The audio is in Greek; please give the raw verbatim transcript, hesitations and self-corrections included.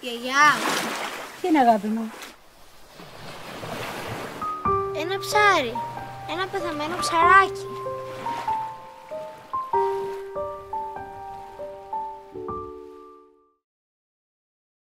Γιαγιά. Τι είναι, αγάπη μου? Ένα ψάρι. Ένα πεθαμένο ψαράκι.